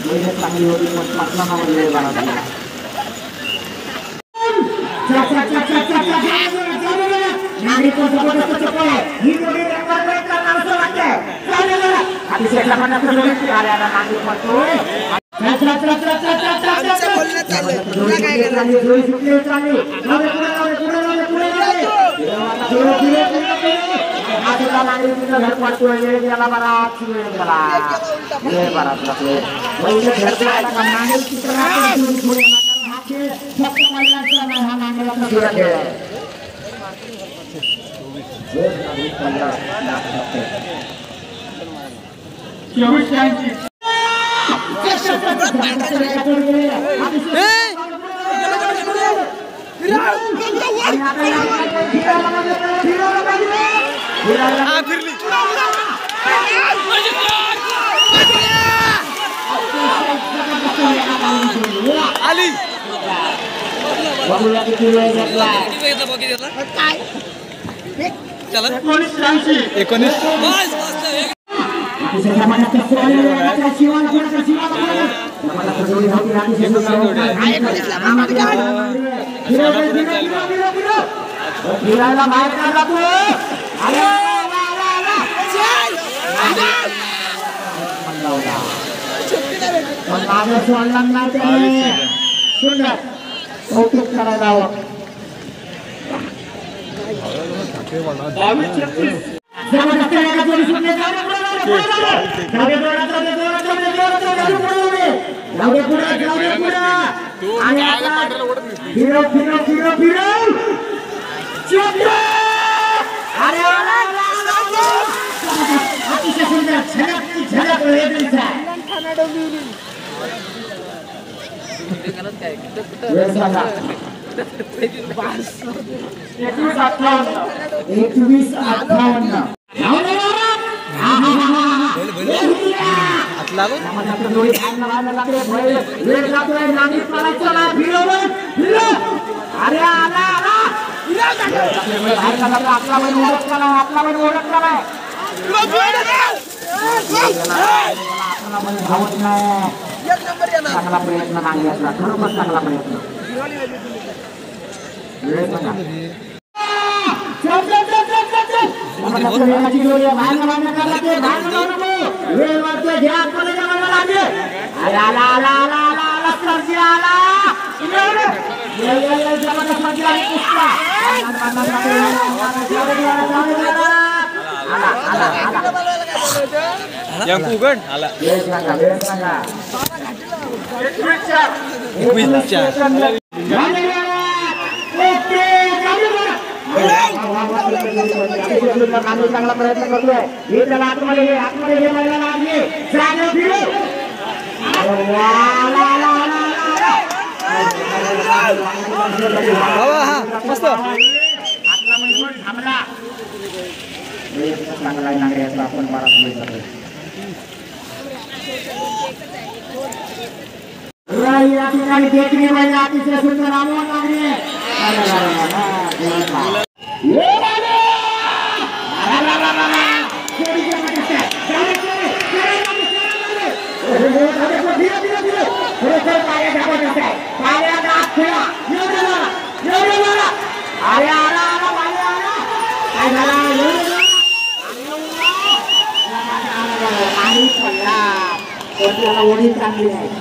Yang melihat tangan Yuri Musmakna mengenai barangnya. Ali sudah untuk cara lawan yang bukan ala Orang wanita ini.